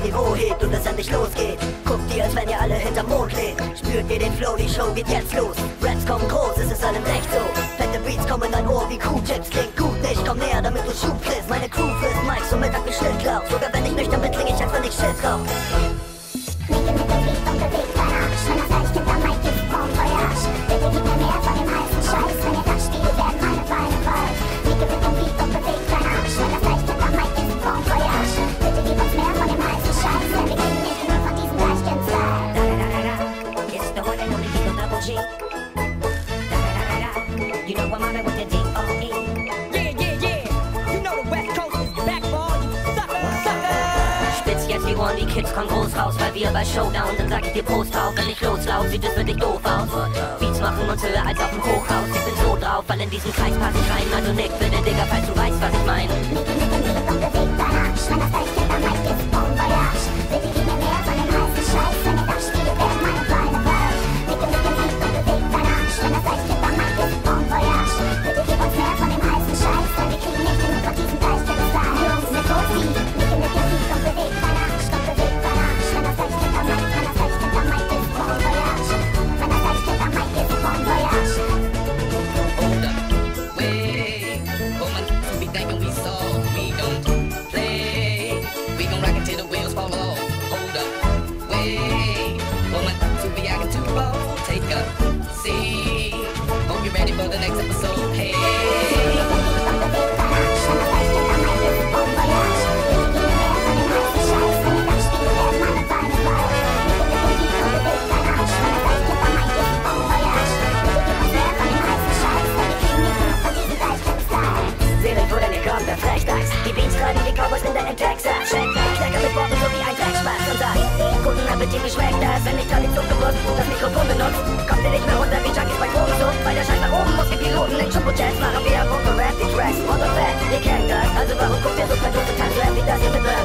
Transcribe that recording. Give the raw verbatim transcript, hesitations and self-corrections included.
aufs Niveau hebt und es endlich losgeht. Guckt ihr, als wenn ihr alle hinterm Mond lebt. Spürt ihr den Flow, die Show geht jetzt los. Raps kommen groß, es ist allem recht so. Fette Beats kommen in dein Ohr wie Q-Tips. Klingt gut nicht, komm näher, damit du Schub kriegst. Meine Crew frisst Mikes und Mittag mit Schnittlauch. Sogar wenn ich nüchtern bin, kling ich, als wenn ich Shit rauch. Nicke mit dem Weg unterwegs, verarsch. Wenn das Eich gibt, am Mike gibt's vom Voyage. Bitte gib mir mehr von dem heißen Scheiß. Wenn ihr das spielt, werden meine Beine weit. Nicke mit dem Weg unterwegs, verarsch. Wenn das Eich gibt, am Mike gibt's vom Voyage. Bitte gib uns mehr von dem heißen Scheiß. Denn wir kriegen nicht genug von diesem leichten Fleisch. Da da da da, it's the one and only Kilo Double G. Da da da da, you know I'm on it with the D O E. Yeah, yeah, yeah, you know the West Coast is back for all you suckers, suckers. Spitz jetzt wie Ohren, die Kids kommen groß raus. Weil wir bei Showdown, dann sag ich dir Prost drauf. Wenn ich loslauf, sieht es wirklich doof aus. Beats machen uns höher als auf dem Hochhaus. Ich bin so drauf, weil in diesen Kreis pass ich rein. Also nick bitte, Digga, falls du weißt, was ich mein. Nicke, nicke, nicke, doch bewegt dein Arsch. Wenn das Eich geht, am Mike gibt's vom Voyage. Bitte gib mir mehr von dem heißen Scheiß. Wenn ihr das spielt, werden meine Beine weit. Nicke, nicke, nicke, doch bewegt dein Arsch. Wenn das Eich geht, am Mike gibt's vom Voyage. Bitte gib uns mehr von dem heißen Scheiß. Denn wir kriegen nicht genug von diesem leichten Fleisch. Jungs, mit Rosi. Nicke, nicke, nicke, doch bewegt dein Arsch. Machen wir Bock auf Rap, die Tracks, what the fuck, ihr kennt das. Also warum guckt ihr so verdutzt und tanzt Rap, wie das ihr mit